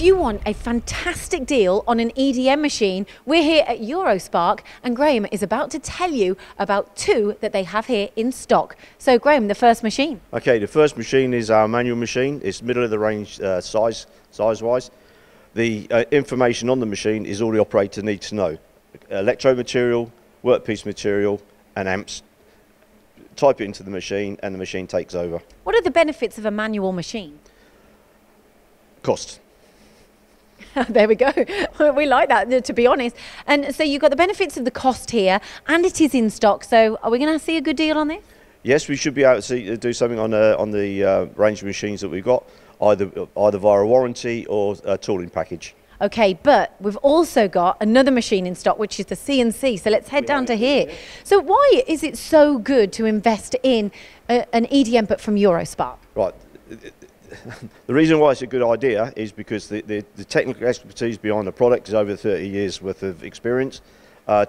If you want a fantastic deal on an EDM machine, we're here at Eurospark and Graham is about to tell you about two that they have here in stock. So Graham, the first machine. Okay, the first machine is our manual machine. It's middle of the range size-wise. The information on the machine is all the operator needs to know. Electro material, workpiece material and amps. Type it into the machine and the machine takes over. What are the benefits of a manual machine? Cost. There we go. We like that, to be honest. And so you've got the benefits of the cost here, and it is in stock. So are we going to see a good deal on this? Yes, we should be able to do something on the range of machines that we've got, either via a warranty or a tooling package. Okay, but we've also got another machine in stock, which is the CNC. So let's head down to here. So why is it so good to invest in an EDM but from Eurospark? Right. The reason why it's a good idea is because the technical expertise behind the product is over 30 years worth of experience.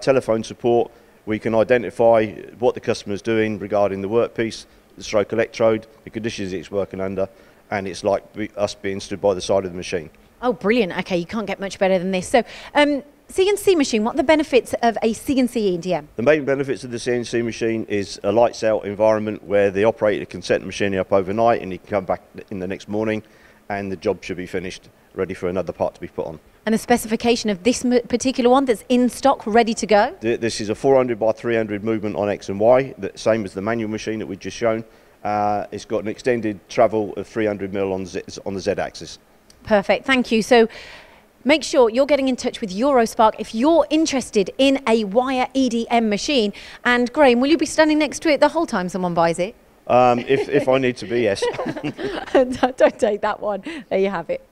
Telephone support, we can identify what the customer's doing regarding the workpiece, the stroke electrode, the conditions it's working under, and it's like us being stood by the side of the machine. Oh, brilliant. Okay, you can't get much better than this. So CNC machine, what are the benefits of a CNC EDM? The main benefits of the CNC machine is a lights out environment where the operator can set the machine up overnight and he can come back in the next morning and the job should be finished, ready for another part to be put on. And the specification of this particular one that's in stock, ready to go? This is a 400x300 movement on X and Y, the same as the manual machine that we've just shown. It's got an extended travel of 300mm on the Z axis. Perfect, thank you. So make sure you're getting in touch with Eurospark if you're interested in a wire EDM machine. And Graham, will you be standing next to it the whole time someone buys it? If I need to be, yes. Don't take that one. There you have it.